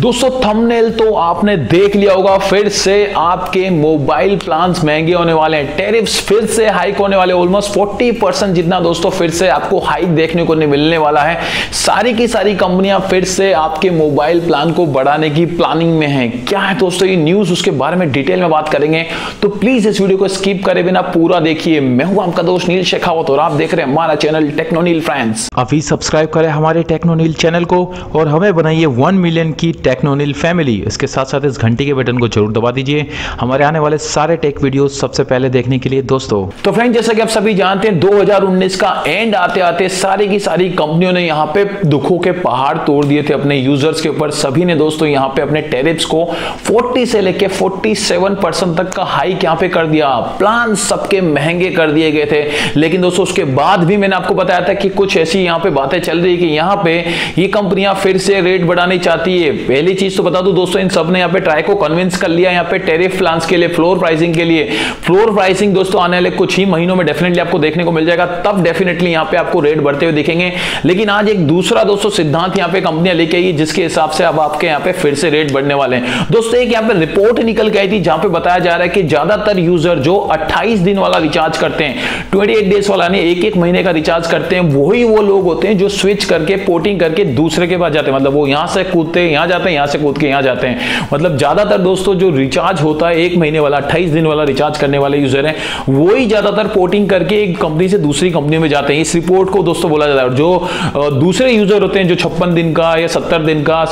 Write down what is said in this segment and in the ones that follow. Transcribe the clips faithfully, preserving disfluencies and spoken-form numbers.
दोस्तों थंबनेल तो आपने देख लिया होगा। फिर से आपके मोबाइल प्लान्स महंगे होने वाले हैं, टैरिफ्स फिर से हाइक होने वाले, ऑलमोस्ट चालीस परसेंट जितना दोस्तों फिर से आपको हाइक देखने को मिलने वाला है। सारी की सारी कंपनियां फिर से आपके मोबाइल प्लान को बढ़ाने की प्लानिंग में है। क्या है दोस्तों ये न्यूज, उसके बारे में डिटेल में बात करेंगे, तो प्लीज इस वीडियो को स्किप करे बिना पूरा देखिए। मैं हूं आपका दोस्त नील शेखावत और आप देख रहे हैं हमारा चैनल टेक्नोनील। फ्रेंड्स अभी सब्सक्राइब करें हमारे टेक्नोनील चैनल को और हमें बनाइए वन मिलियन की टेक्नोनील फैमिली। इसके साथ साथ इस घंटी के बटन को जरूर दबा दीजिए हमारे आने वाले सारे टेक वीडियोस सबसे पहले देखने के लिए। दोस्तों तो फ्रेंड जैसा कि आप सभी जानते हैं दो हज़ार उन्नीस का एंड आते आते सारी की सारी कंपनियों ने यहाँ पे दुखों के पहाड़ तोड़ दिए थे अपने यूजर्स के ऊपर। सभी ने दोस्तों यहाँ पे अपने टैरिफ्स को चालीस से लेकर सैंतालीस परसेंट तक का हाइक यहाँ पे कर दिया, प्लान सबके महंगे कर दिए गए थे। लेकिन दोस्तों उसके बाद भी मैंने आपको बताया था कि कुछ ऐसी यहाँ पे बातें चल रही है कि यहाँ पे ये कंपनियां फिर से रेट बढ़ानी चाहती है। पहली चीज तो बता दूं दोस्तों, इन सब ने यहाँ पे ट्राई को कन्विंस कर लिया यहाँ पे टैरिफ प्लान्स के लिए, फ्लोर प्राइसिंग के लिए। फ्लोर प्राइसिंग दोस्तों आने वाले कुछ ही महीनों में डेफिनेटली आपको देखने को मिल जाएगा, तब डेफिनेटली यहाँ पे आपको रेट बढ़ते हुए दिखेंगे। लेकिन आज एक दूसरा दोस्तों सिद्धांत यहाँ पे कंपनियां लेके आई जिसके हिसाब से अब आपके यहाँ पे फिर से रेट बढ़ने वाले हैं। दोस्तों एक यहाँ पे रिपोर्ट निकल के आई थी जहां पे बताया जा रहा है कि ज्यादातर यूजर जो अट्ठाईस दिन वाला रिचार्ज करते हैं, अट्ठाईस डेज वाला नहीं, एक एक महीने का रिचार्ज करते हैं, वही वो लोग होते हैं जो स्विच करके पोर्टिंग करके दूसरे के पास जाते हैं। मतलब वो यहां से कूदते हैं यहां जाते हैं, यहां से कूद के यहां जाते हैं। मतलब ज्यादातर दोस्तों जो रिचार्ज होता है एक महीने वाला, अट्ठाईस दिन वाला रिचार्ज करने वाले यूजर हैं, वही ज्यादातर पोर्टिंग करके एक कंपनी से दूसरी कंपनी में जाते हैं। इस रिपोर्ट को दोस्तों बोला जाता है। और जो दूसरे यूजर होते हैं जो छप्पन दिन का या सत्तर दिन का, चौहत्तर दिन का,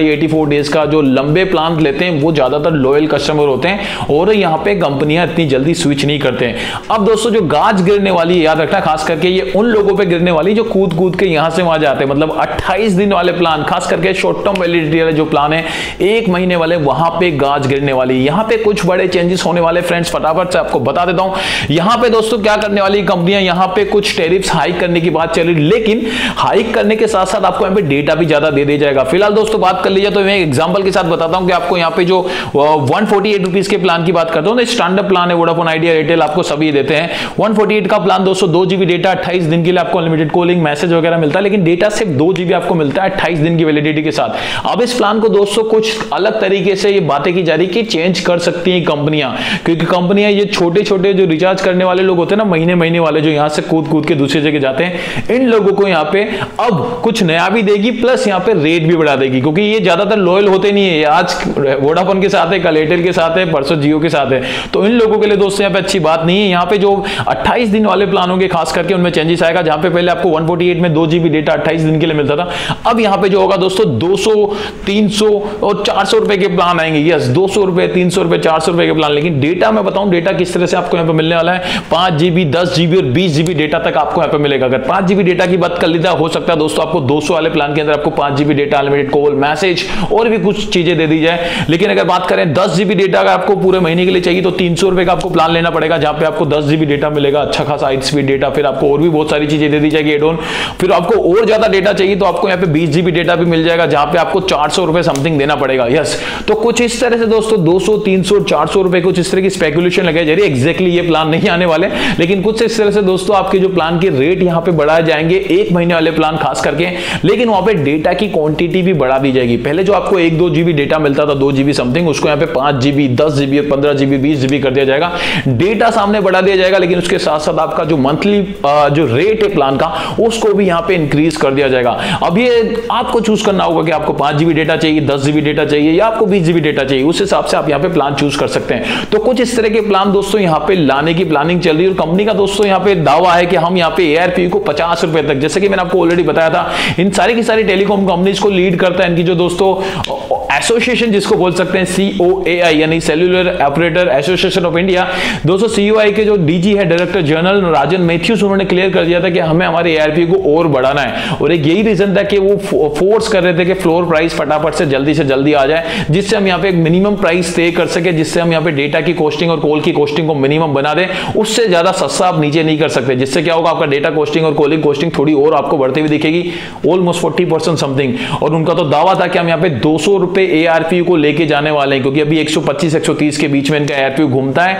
चौरासी डेज का जो लंबे प्लान लेते हैं, वो ज्यादातर लॉयल कस्टमर होते हैं और यहां पे कंपनियां इतनी जल्दी स्विच नहीं करते हैं। अब दोस्तों जो गाज गिरने वाली, याद रखना खास करके ये उन लोगों पे गिरने वाली जो कूद कूद के यहां से वहां जाते हैं। मतलब अट्ठाईस दिन वाले प्लान, खास करके शॉर्ट टर्म वैलिडिटी वाले जो प्लान है, एक महीने वाले, वहां पे गाज गिरने वाली। यहां पे कुछ बड़े चेंजेस होने वाले फ्रेंड्स, फटाफट से आपको बता देता हूं। यहां पे दोस्तों क्या करने वाली कंपनियां, यहां पे कुछ टैरिफ्स हाइक करने की बात चल रही, लेकिन हाइक करने के साथ साथ आपको यहां पे डेटा भी ज्यादा दे दिया जाएगा। फिलहाल दोस्तों बात कर लीजिए तो मैं एग्जांपल के साथ बताता हूं कि आपको यहां पे जो एक सौ अड़तालीस रुपीस के प्लान की बात करता हूं ना, स्टैंडर्ड प्लान है, वोडाफोन आइडिया, एयरटेल आपको सभी देते हैं। एक सौ अड़तालीस का प्लान दोस्तों दो जीबी डेटा, अट्ठाईस दिन के लिए आपको अनलिमिटेड कॉलिंग, मैसेज वगैरह मिलता है, लेकिन डेटा सिर्फ दो जीबी आपको मिलता है अट्ठाईस दिन की वैलिडिटी के साथ। अब इस प्लान को दोस्तों कुछ अलग तरीके से ये बातें की जा रही कि चेंज कर सकती हैं कंपनियां, क्योंकि कंपनियां ये छोटे-छोटे जो रिचार्ज करने वाले लोग होते हैं ना, महीने-महीने वाले जो यहां से कूद-कूद के दूसरी जगह जाते हैं, इन लोगों को यहां पे अब कुछ नया भी देगी, प्लस यहां पे रेट भी बढ़ा देगी। क्योंकि ये ज्यादातर लॉयल होते नहीं है, आज वोडाफोन के साथ है, कल एयरटेल के साथ है, परसों जियो के साथ है, तो इन लोगों के लिए दोस्तों यहां पे अच्छी बात नहीं है। यहां पे जो अट्ठाईस दिन वाले प्लान होंगे खास करके उनमें चेंजेस आएगा, जहां पे पहले आपको एक सौ अड़तालीस में दो जीबी डेटा अट्ठाईस दिन के लिए मिलता था, अब यहां पे जो होगा दोस्तों दो सौ, तीन सौ और चार सौ रुपए के प्लान आएंगे। यस, दो सौ रुपए, तीन सौ रुपए, चार सौ रुपए के प्लान। लेकिन डेटा मैं बताऊं डेटा किस तरह से आपको यहां पे मिलने वाला है, पाँच जीबी, दस जीबी और बीस जीबी डेटा तक आपको यहां पे मिलेगा। अगर पाँच जीबी डेटा की बात कर लीजिए, हो सकता है दोस्तों आपको दो सौ वाले प्लान के अंदर आपको पाँच GB data, unlimited call, message और भी कुछ चीजें दे दी जाए। लेकिन अगर बात करें दस जीबी डेटा अगर आपको पूरे महीने के लिए चाहिए तो तीन सौ रुपए का आपको प्लान लेना पड़ेगा, जहां पे आपको दस जीबी डेटा मिलेगा, अच्छा खासा हाई स्पीड डेटा, फिर आपको और भी बहुत सारी चीजें दे दी जाएगी एड ऑन। फिर आपको और ज्यादा डेटा चाहिए तो आपको यहां पे बीस जीबी डेटा भी मिल जाएगा, जहां पे आपको चार सौ रुपए समथिंग देना पड़ेगा। यस, तो कुछ इस तरह से दोस्तों दो सौ, तीन सौ, चार सौ रुपए कुछ इस तरह की स्पेकुलेशन लगाई जा रही है। एग्जैक्टली ये प्लान नहीं आने वाले, लेकिन कुछ इस तरह से दोस्तों आपके जो प्लान के रेट यहां पे बढ़ाए जाएंगे, एक महीने वाले प्लान खास करके, लेकिन वहां पे डेटा की क्वांटिटी भी बढ़ा दी जाएगी। पहले जो आपको एक, दो जीबी डेटा मिलता था, दो जीबी समथिंग, उसको यहां पे पाँच जीबी, दस जीबी, पंद्रह जीबी, बीस जीबी कर दिया जाएगा। डेटा सामने बढ़ा दिया जाएगा, लेकिन उसके साथ साथ आपका जो मंथली जो रेट है प्लान का, उसको भी यहां पे इंक्रीज कर दिया जाएगा। अब ये आपको चूज करना होगा कि आपको पाँच जीबी डेटा चाहिए, दस जीबी डेटा चाहिए या आपको बीस जीबी डेटा चाहिए, उस हिसाब से आप यहां पे प्लान चूज कर सकते हैं। तो कुछ इस तरह के प्लान दोस्तों यहां पे लाने की प्लानिंग चल रही है। और कंपनी का दोस्तों यहां पे दावा है कि हम यहां पे एआरपी को पचास रुपए तक, जैसे कि मैंने आपको ऑलरेडी बताया था, इन सारी की सारी टेलीकॉम कंपनीज को लीड करता है इनकी जो दोस्तों एसोसिएशन, जिसको बोल सकते हैं सीओएआई, यानी cellular operator association of India. दोस्तों सीओएआई के जो डीजी है, डायरेक्टर जनरल राजन मैथ्यूस, उन्होंने क्लियर कर दिया था कि हमें हमारे एआरपी को और बढ़ाना है, और एक यही रीजन था कि वो फोर्स कर रहे थे कि फ्लोर प्राइस फटाफट से जल्दी से जल्दी आ जाए, जिससे हम यहाँ पे एक मिनिमम प्राइस तय कर सके, जिससे हम यहाँ पे डेटा की कॉस्टिंग और कॉल की कॉस्टिंग को मिनिमम बना दें, उससे ज्यादा सस्ता आप नीचे नहीं कर सकते, जिससे क्या होगा आपका डेटा कॉस्टिंग और कॉलिंग कॉस्टिंग थोड़ी और आपको बढ़ते हुए दिखेगी, ऑलमोस्ट फोर्टी परसेंट समथिंग। और उनका तो दावा था कि हम यहाँ पे दो सौ पे एआरपीयू को लेके जाने वाले हैं, क्योंकि अभी एक सौ पच्चीस एक सौ तीस के बीच में इनका एआरपीयू घूमता है।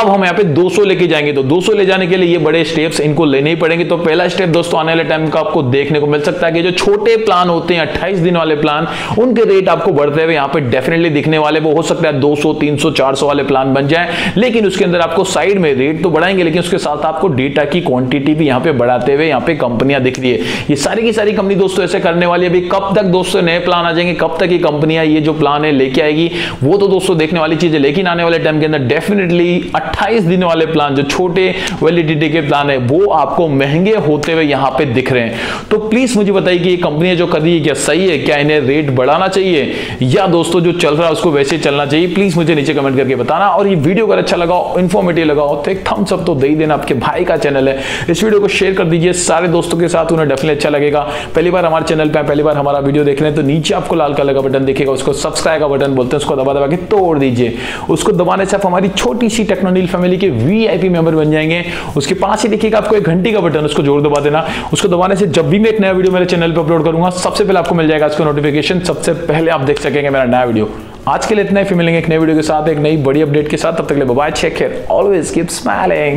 अब हम यहाँ पे दो सौ लेके जाएंगे, तो दो सौ ले जाने के लिए ये बड़े स्टेप्स इनको लेने ही पड़ेंगे। तो पहला स्टेप दोस्तों आने वाले टाइम का आपको देखने को मिल सकता है कि जो छोटे प्लान होते हैं अट्ठाईस दिन वाले प्लान, उनके रेट आपको बढ़ते हुए यहाँ पे डेफिनेटली दिखने वाले। वो हो सकता है दो सौ तीन सौ चार सौ वाले प्लान बन जाए, लेकिन उसके अंदर आपको साइड में रेट तो बढ़ाएंगे, लेकिन उसके साथ आपको डेटा की क्वांटिटी भी यहाँ पे बढ़ाते हुए यहाँ पे कंपनियां दिख रही है। ये सारी की सारी कंपनी दोस्तों ऐसे करने वाली है। अभी कब तक दोस्तों नए प्लान आ जाएंगे, कब तक ये कंपनियां ये जो प्लान है लेके आएगी, वो तो दोस्तों देखने वाली चीज है। लेकिन आने वाले टाइम के अंदर डेफिनेटली अट्ठाईस दिन वाले प्लान, जो छोटे वैलिडिटी के प्लान है, वो आपको महंगे होते हुए यहाँ पे दिख रहे हैं। तो प्लीज मुझे बताइए कि ये कंपनियां जो कर रही है क्या सही है, क्या इन्हें रेट बढ़ाना चाहिए या दोस्तों जो चल रहा है उसको वैसे चलना चाहिए। प्लीज मुझे नीचे कमेंट करके बताना। और ये वीडियो अगर अच्छा लगा, इन्फॉर्मेटिव लगा हो तो एक थम्स अप तो दे ही देना। आपके भाई का चैनल है, इस वीडियो को शेयर कर दीजिए सारे दोस्तों के साथ, उन्हें डेफिनेटली अच्छा लगेगा। पहली बार हमारे चैनल पर, पहली बार हमारा वीडियो देख रहे हैं तो नीचे आपको लाल कलर का बटन दिखेगा, उसको सब्सक्राइब का बटन बोलते हैं, उसको दबा दबा के तोड़ दीजिए। उसको दबाने से आप हमारी छोटी सी टेक्नोनील फैमिली के वीआईपी मेंबर बन जाएंगे। उसके पास ही देखिएगा आपको एक घंटी का बटन, उसको जोर दबा देना। उसको दबाने से जब भी मैं एक नया वीडियो मेरे चैनल पर अपलोड करूंगा, सबसे पहले आपको मिल जाएगा इसका नोटिफिकेशन, सबसे पहले आप देख सकेंगे मेरा नया वीडियो। आज के लिए इतना ही, फिर मिलेंगे एक नए वीडियो के साथ, एक नई बड़ी अपडेट के साथ। तब तक के लिए bye bye, take care, always keep smiling.